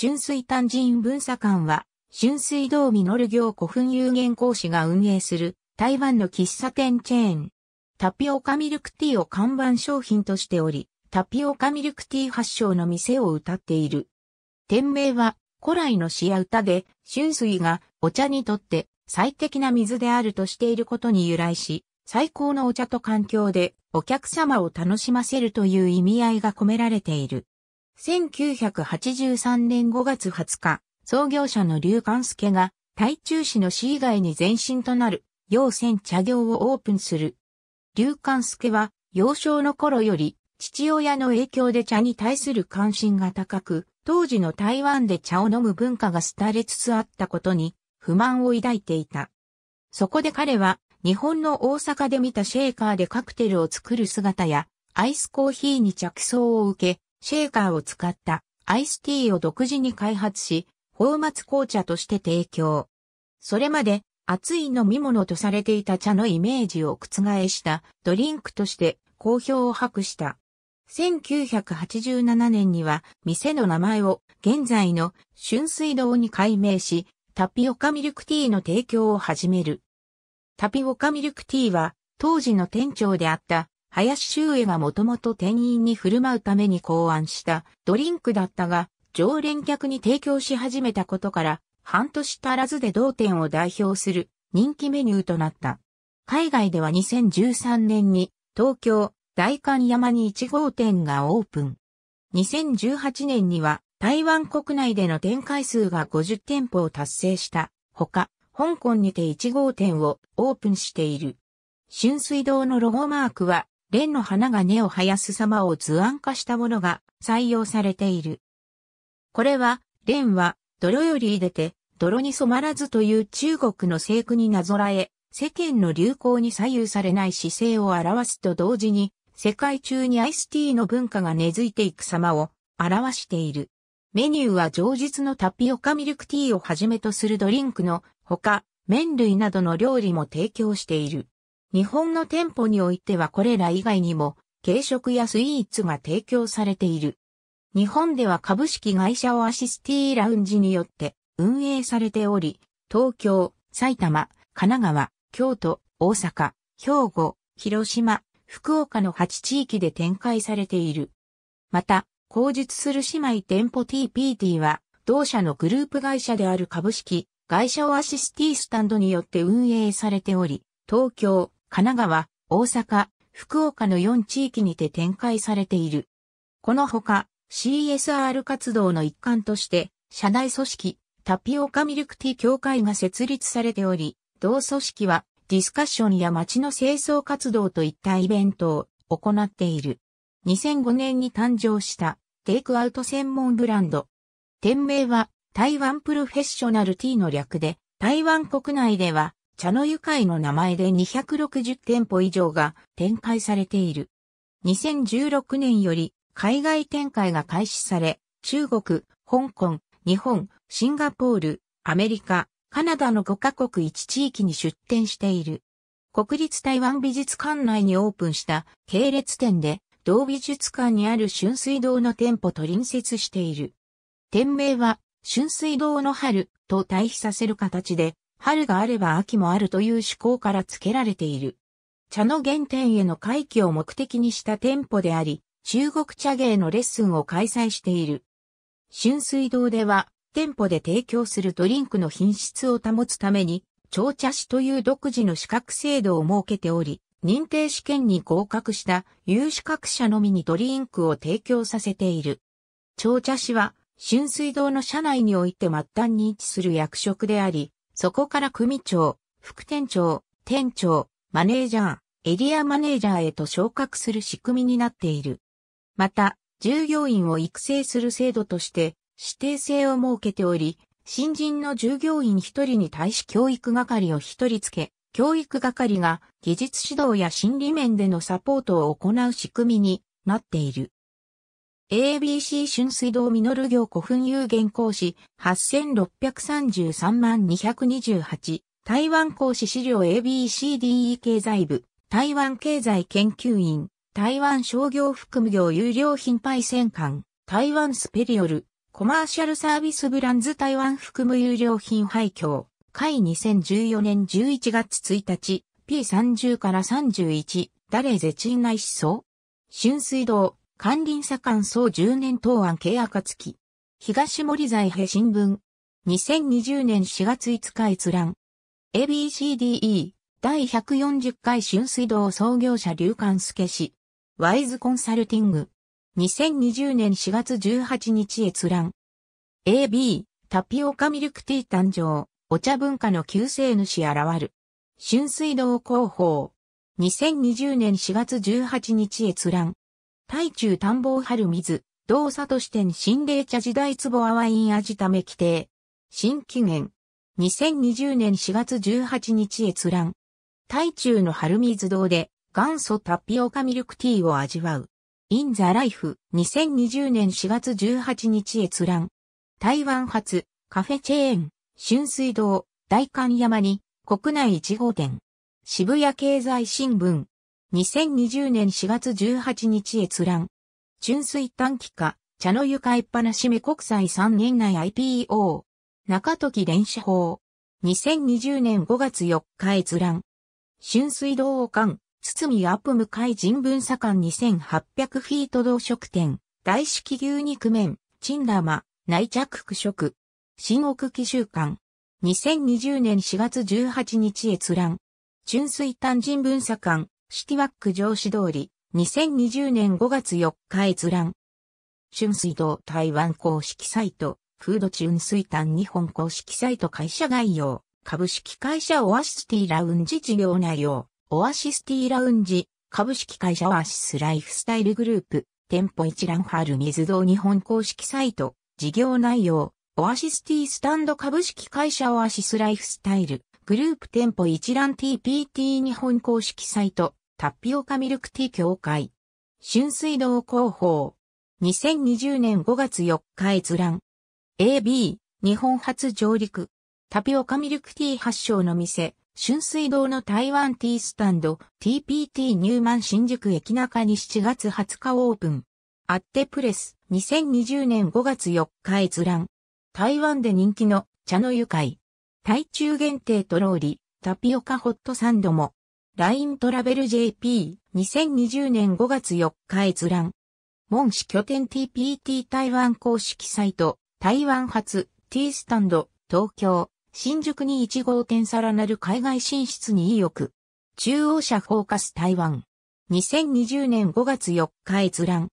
春水潭神文化館は、春水堂実行古墳有限公司が運営する台湾の喫茶店チェーン。タピオカミルクティーを看板商品としており、タピオカミルクティー発祥の店を謳っている。店名は古来の詩や歌で、春水がお茶にとって最適な水であるとしていることに由来し、最高のお茶と環境でお客様を楽しませるという意味合いが込められている。1983年5月20日、創業者の劉冠介が台中市の市以外に前身となる陽泉茶業をオープンする。劉冠介は幼少の頃より父親の影響で茶に対する関心が高く、当時の台湾で茶を飲む文化が廃れつつあったことに不満を抱いていた。そこで彼は日本の大阪で見たシェーカーでカクテルを作る姿やアイスコーヒーに着想を受け、シェーカーを使ったアイスティーを独自に開発し、泡沫紅茶として提供。それまで熱い飲み物とされていた茶のイメージを覆したドリンクとして好評を博した。1987年には店の名前を現在の春水堂に改名し、タピオカミルクティーの提供を始める。タピオカミルクティーは当時の店長であった林修恵がもともと店員に振る舞うために考案したドリンクだったが、常連客に提供し始めたことから、半年足らずで同店を代表する人気メニューとなった。海外では2013年に東京代官山に1号店がオープン。2018年には台湾国内での展開数が50店舗を達成したほか、香港にて1号店をオープンしている。春水堂のロゴマークは、蓮の花が根を生やす様を図案化したものが採用されている。これは、蓮は泥より出でて泥に染まらずという中国の聖句になぞらえ、世間の流行に左右されない姿勢を表すと同時に、世界中にアイスティーの文化が根付いていく様を表している。メニューは上述のタピオカミルクティーをはじめとするドリンクのほか、麺類などの料理も提供している。日本の店舗においてはこれら以外にも軽食やスイーツが提供されている。日本では株式会社オアシスティーラウンジによって運営されており、東京、埼玉、神奈川、京都、大阪、兵庫、広島、福岡の8地域で展開されている。また、後述する姉妹店舗 TPT は、同社のグループ会社である株式会社オアシスティースタンドによって運営されており、東京、神奈川、大阪、福岡の4地域にて展開されている。このほか、CSR 活動の一環として、社内組織、タピオカミルクティー協会が設立されており、同組織はディスカッションや街の清掃活動といったイベントを行っている。2005年に誕生したテイクアウト専門ブランド。店名は台湾プロフェッショナルティーの略で、台湾国内では茶の湯会の名前で260店舗以上が展開されている。2016年より、海外展開が開始され、中国、香港、日本、シンガポール、アメリカ、カナダの5カ国1地域に出店している。国立台湾美術館内にオープンした系列店で、同美術館にある春水堂の店舗と隣接している。店名は、春水堂の春と対比させる形で、春があれば秋もあるという趣向から付けられている。茶の原点への回帰を目的にした店舗であり、中国茶芸のレッスンを開催している。春水堂では、店舗で提供するドリンクの品質を保つために、調茶師という独自の資格制度を設けており、認定試験に合格した有資格者のみにドリンクを提供させている。調茶師は、春水堂の社内において末端に位置する役職であり、そこから組長、副店長、店長、マネージャー、エリアマネージャーへと昇格する仕組みになっている。また、従業員を育成する制度として指定制を設けており、新人の従業員1人に対し教育係を1人つけ、教育係が技術指導や心理面でのサポートを行う仕組みになっている。ABC 春水堂実行古墳有限公司8633万228、台湾公司資料 ABCDE 経済部、台湾経済研究院。台湾商業服務業優良品牌選管、台湾スペリオル、コマーシャルサービスブランズ台湾含む優良品廃墟。開2014年11月1日、P30-31、誰絶賃内思想春水堂、関林左官総10年当案契約月。東森財平新聞。2020年4月5日閲覧。ABCDE、第140回春水堂創業者劉冠介氏。ワイズコンサルティング。2020年4月18日閲覧。AB、タピオカミルクティー誕生。お茶文化の救世主現る。春水堂広報。2020年4月18日閲覧。台中探訪春水。同佐都支店新冷茶時代壺アワイン味ため規定。新期限。2020年4月18日閲覧。台中の春水堂で元祖タピオカミルクティーを味わう。In the Life 2020年4月18日閲覧。台湾発カフェチェーン春水堂代官山に国内1号店。渋谷経済新聞2020年4月18日閲覧。春水短期化茶の湯買いっぱなしめ国際3年内 IPO 中時電子報2020年5月4日閲覧。春水堂を館堤アップ向かい人文左官2800フィート同食店、大式牛肉麺、チンラマ、内着苦食、新奥紀週間。2020年4月18日閲覧。春水堂人文左官、シティワック上司通り、2020年5月4日閲覧。春水堂台湾公式サイト、フード春水堂日本公式サイト会社概要、株式会社オアシスティラウンジ事業内容。オアシスティラウンジ、株式会社オアシスライフスタイルグループ、店舗一覧春水堂日本公式サイト、事業内容、オアシスティスタンド株式会社オアシスライフスタイル、グループ店舗一覧 TPT 日本公式サイト、タピオカミルクティー協会、春水堂広報、2020年5月4日閲覧、AB、日本初上陸、タピオカミルクティー発祥の店、春水堂の台湾ティースタンド TPT 入満新宿駅中に7月20日オープン。あってプレス2020年5月4日閲覧。台湾で人気の茶の湯会。台中限定とろーりタピオカホットサンドも。LINE トラベル JP 2020年5月4日閲覧。門市拠点 TPT 台湾公式サイト台湾発ティースタンド東京。新宿に1号店さらなる海外進出に意欲。中央社フォーカス台湾。2020年5月4日閲覧。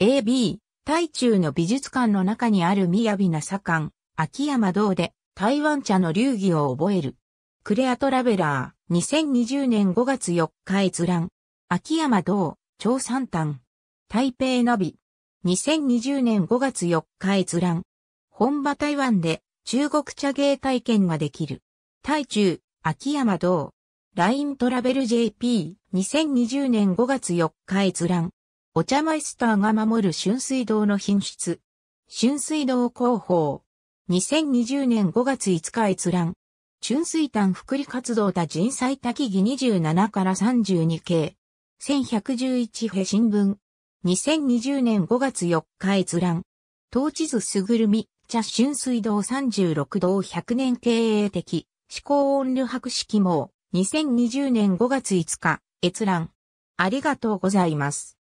AB、台中の美術館の中にある雅な左官、秋山堂で台湾茶の流儀を覚える。クレアトラベラー、2020年5月4日閲覧。秋山堂、長三丹。台北ナビ。2020年5月4日閲覧。本場台湾で、中国茶芸体験ができる。台中、秋山堂。LINE トラベル JP、2020年5月4日閲覧。お茶マイスターが守る春水堂の品質。春水堂広報。2020年5月5日閲覧。春水堂福利活動多人最多期義27-32系。1111平新聞。2020年5月4日閲覧。統治図すぐるみ。茶春水堂36堂100年経営的、思考音流博式網、2020年5月5日、閲覧。ありがとうございます。